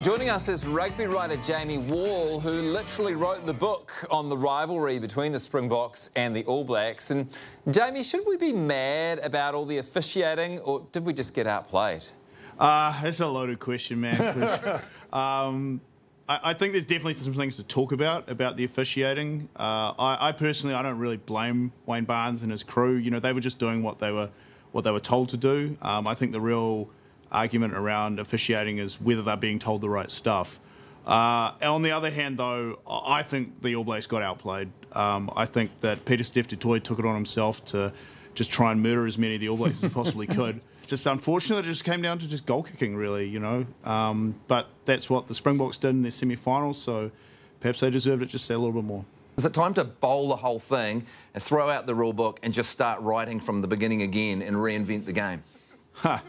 Joining us is rugby writer Jamie Wall, who literally wrote the book on the rivalry between the Springboks and the All Blacks. And Jamie, should we be mad about all the officiating, or did we just get outplayed? That's a loaded question, man. I think there's definitely some things to talk about the officiating. I personally, I don't really blame Wayne Barnes and his crew. You know, they were just doing what they were told to do. I think the real argument around officiating is whether they're being told the right stuff. On the other hand, though, I think the All Blacks got outplayed. I think that Peter Stefti Toy took it on himself to just try and murder as many of the All Blacks as possibly could. It's just unfortunate it just came down to just goal kicking, really, you know. But that's what the Springboks did in their semi-finals, so perhaps they deserved it just a little bit more. Is it time to bowl the whole thing and throw out the rule book and just start writing from the beginning again and reinvent the game? Huh.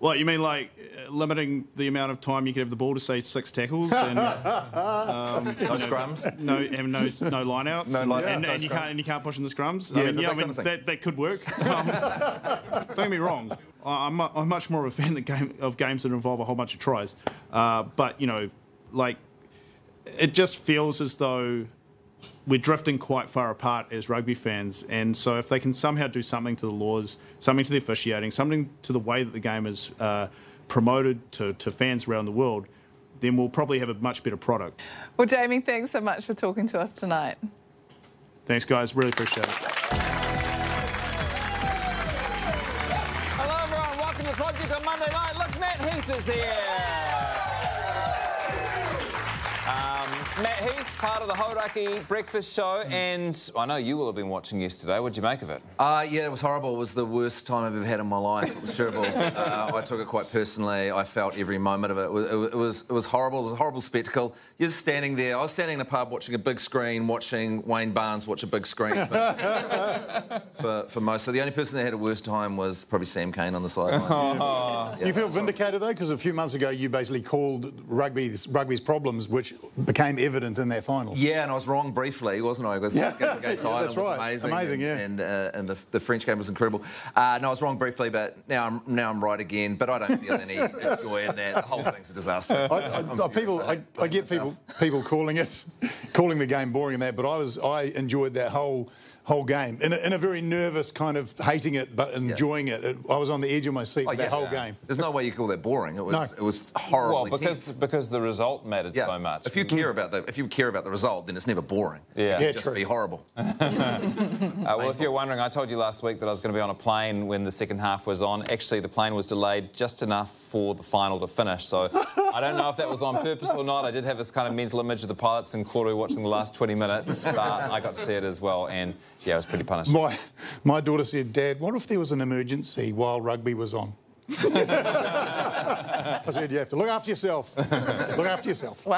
Well, you mean like limiting the amount of time you could have the ball to, say, 6 tackles and no scrums, no lineouts, and you can't push in the scrums. Yeah, I mean that could work. Don't get me wrong, I'm much more of a fan of games that involve a whole bunch of tries, but you know, like it just feels as though we're drifting quite far apart as rugby fans, and so if they can somehow do something to the laws, something to the officiating, something to the way that the game is promoted to fans around the world, then we'll probably have a much better product. Well, Jamie, thanks so much for talking to us tonight. Thanks, guys. Really appreciate it. Hello, everyone. Welcome to Project on Monday night. Look, Matt Heath is here. Matt Heath, part of the Hauraki Breakfast Show, and I know you will have been watching yesterday. What did you make of it? Yeah, it was horrible. It was the worst time I've ever had in my life. It was terrible. I took it quite personally. I felt every moment of it. It was horrible. It was a horrible spectacle. You're just standing there. I was standing in a pub watching a big screen, watching Wayne Barnes watch a big screen for most. So the only person that had a worse time was probably Sam Kane on the sideline. Oh. Yeah, you feel vindicated, though? Because a few months ago you basically called rugby's problems, which became evident in that final. Yeah, and I was wrong briefly, wasn't I? Because that game against Ireland was right. Amazing, yeah. And the French game was incredible. No, I was wrong briefly, but now I'm right again. But I don't feel any joy in that. The whole thing's a disaster. I get people calling the game boring and that, but I enjoyed that whole game in a very nervous kind of hating it but enjoying it. I was on the edge of my seat for that whole game. There's no way you call that boring. It was horribly tense. Because the result mattered so much. If you care about the result, then it's never boring. Yeah, it can just be horrible. Well, if you're wondering, I told you last week that I was going to be on a plane when the second half was on. Actually, the plane was delayed just enough for the final to finish. So I don't know if that was on purpose or not. I did have this kind of mental image of the pilots in Koru watching the last 20 minutes, but I got to see it as well. And yeah, I was pretty punished. My daughter said, "Dad, what if there was an emergency while rugby was on?" I said, "You have to look after yourself. Look after yourself."